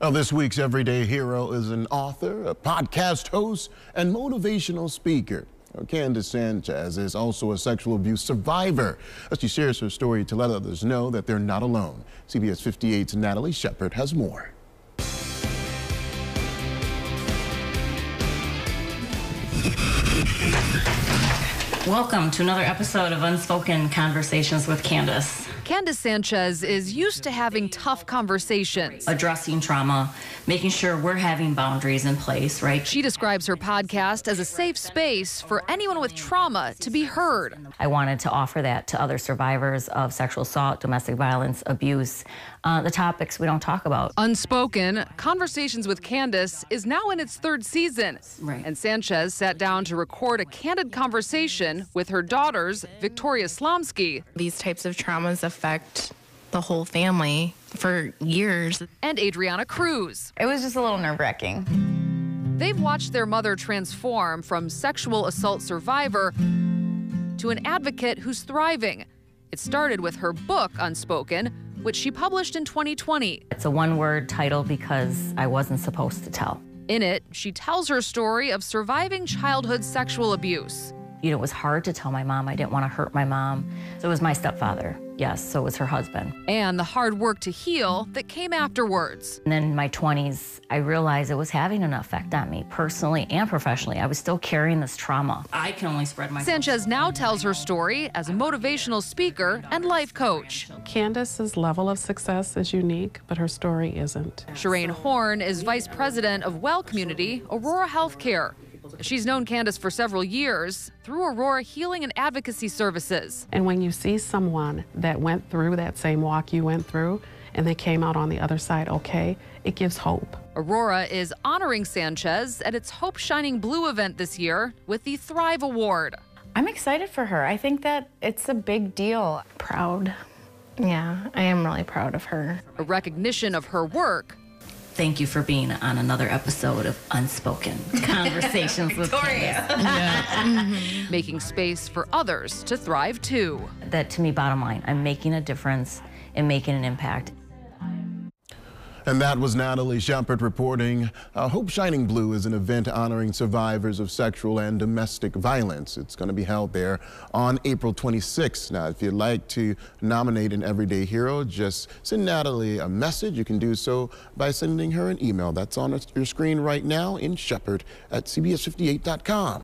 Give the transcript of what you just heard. Well, this week's Everyday Hero is an author, a podcast host, and motivational speaker. Candace Sanchez is also a sexual abuse survivor. She shares her story to let others know that they're not alone. CBS 58's Natalie Shepherd has more. Welcome to another episode of Unspoken Conversations with Candace. Candace Sanchez is used to having tough conversations. Addressing trauma, making sure we're having boundaries in place, right? She describes her podcast as a safe space for anyone with trauma to be heard. I wanted to offer that to other survivors of sexual assault, domestic violence, abuse, the topics we don't talk about. Unspoken Conversations with Candace is now in its third season. Right. And Sanchez sat down to record a candid conversation with her daughters, Victoria Slomsky. These types of traumas affect the whole family for years. And Adriana Cruz. It was just a little nerve-wracking. They've watched their mother transform from sexual assault survivor to an advocate who's thriving. It started with her book, Unspoken, which she published in 2020. It's a one-word title because I wasn't supposed to tell. In it, she tells her story of surviving childhood sexual abuse. You know, it was hard to tell my mom. I didn't want to hurt my mom. So it was my stepfather. Yes, so it was her husband. And the hard work to heal that came afterwards. And then in my 20s, I realized it was having an effect on me personally and professionally. I was still carrying this trauma. I can only spread my... Sanchez now tells her story as a motivational speaker and life coach. Candace's level of success is unique, but her story isn't. Shereen Horn is vice president of Well Community, Aurora Healthcare. She's known Candace for several years through Aurora Healing and Advocacy Services. And when you see someone that went through that same walk you went through and they came out on the other side okay, it gives hope. Aurora is honoring Sanchez at its Hope Shining Blue event this year with the Thrive Award. I'm excited for her. I think that it's a big deal. Proud. Yeah, I am really proud of her. A recognition of her work. Thank you for being on another episode of Unspoken Conversations with Victoria. Making space for others to thrive too. That, to me, bottom line, I'm making a difference and making an impact. And that was Natalie Shepherd reporting. Hope Shining Blue is an event honoring survivors of sexual and domestic violence. It's going to be held there on April 26th. Now, if you'd like to nominate an everyday hero, just send Natalie a message. You can do so by sending her an email. That's on your screen right now in Shepherd at CBS58.com.